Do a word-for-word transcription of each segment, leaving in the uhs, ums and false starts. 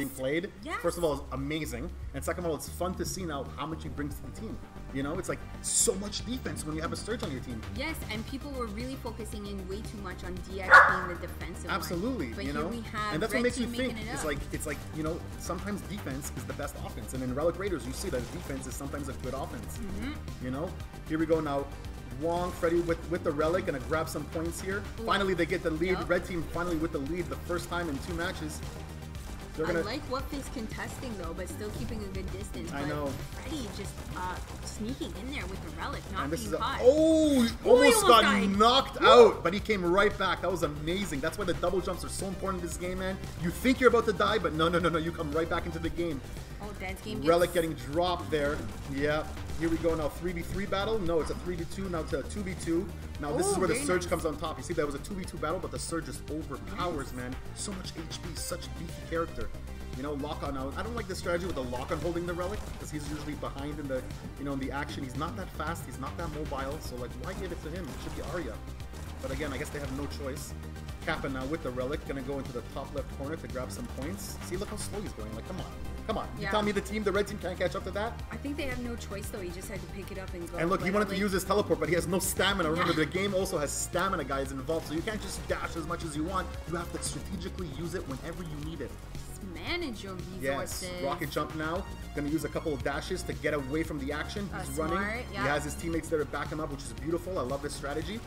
being played, yes. First of all, is amazing. And second of all, it's fun to see now how much he brings to the team. You know, it's like so much defense when you have a Surge on your team. Yes, and people were really focusing in way too much on D X being the defensive Absolutely, one. But you know, we have and that's Red what makes me think. It it's like, it's like, you know, sometimes defense is the best offense. And in Relic Raiders, you see that defense is sometimes a good offense. Mm-hmm. You know, here we go now. Wong, Freddie with, with the Relic, gonna grab some points here. Ooh. Finally, they get the lead. Yep. Red team finally with the lead the first time in two matches. They're gonna... I like what he's contesting though, but still keeping a good distance. I but know. Freddie just uh, sneaking in there with the Relic, not being caught. A... Oh, he almost, Ooh, almost got died. knocked Whoa. out, but he came right back. That was amazing. That's why the double jumps are so important in this game, man. You think you're about to die, but no, no, no, no. You come right back into the game. Oh, dance game. Relic gets... getting dropped there. Yeah. Here we go now, three v three battle. No, it's a three v two, now it's a two v two. Now this Ooh, is where the Surge nice. comes on top. You see, that was a two v two battle, but the Surge just overpowers, nice. man. So much H P, such beefy character. You know, lock on out. I don't like this strategy with the lock on holding the Relic, because he's usually behind in the, you know, in the action. He's not that fast, he's not that mobile, so like, why give it to him? It should be Arya. But again, I guess they have no choice. Kappa now with the Relic, gonna go into the top left corner to grab some points. See, look how slow he's going, like, come on. Come on, yeah. You tell me the team, the red team can't catch up to that? I think they have no choice though, he just had to pick it up and go. And look, he wanted to use his teleport, but he has no stamina. Remember, yeah. the game also has stamina guys involved, so you can't just dash as much as you want. You have to strategically use it whenever you need it. Just manage your resources. Yes, rocket jump now. Gonna use a couple of dashes to get away from the action. He's uh, running. Smart, yeah. He has his teammates there to back him up, which is beautiful. I love this strategy.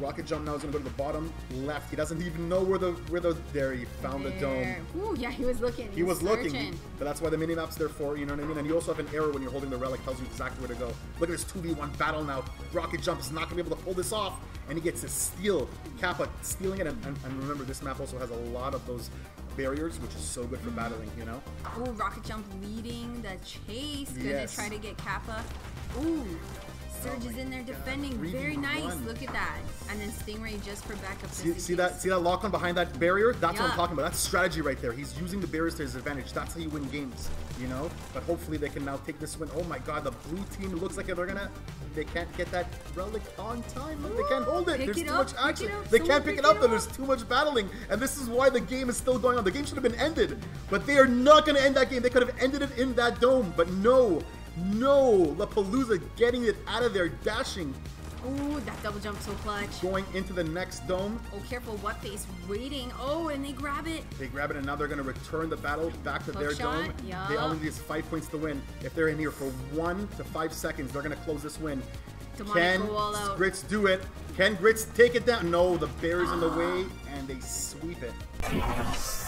Rocket jump now is gonna go to the bottom left. He doesn't even know where the where the there he found there. the dome. Ooh, yeah, he was looking. He, he was, was looking. But that's why the minimap's there for, you know what I mean? And you also have an arrow when you're holding the Relic, tells you exactly where to go. Look at this two v one battle now. Rocket jump is not gonna be able to pull this off, and he gets to steal. Kappa stealing it, and, and, and remember this map also has a lot of those barriers, which is so good for mm. battling, you know? Ooh, rocket jump leading the chase. Gonna yes. try to get Kappa. Ooh. Surge is oh in there defending, God, very nice, one. Look at that. And then Stingray just for backup. See, see that See that lock on behind that barrier? That's yeah. what I'm talking about, that's strategy right there. He's using the barriers to his advantage, that's how you win games, you know? But hopefully they can now take this win. Oh my God, the blue team looks like they're gonna, they can't get that Relic on time. Ooh, they can't hold it, there's it too up, much action. They Someone can't pick, pick it up, though. There's too much battling. And this is why the game is still going on. The game should have been ended, but they are not gonna end that game. They could have ended it in that dome, but no. No, La Palooza getting it out of there, dashing. Oh, that double jump so clutch. Going into the next dome. Oh, careful, What Face waiting. Oh, and they grab it. They grab it, and now they're going to return the battle back to Hook their shot. dome. Yeah. They only need five points to win. If they're in here for one to five seconds, they're going to close this win. Demonico Can Grits do it? Can Grits take it down? No, the bear's ah. in the way, and they sweep it.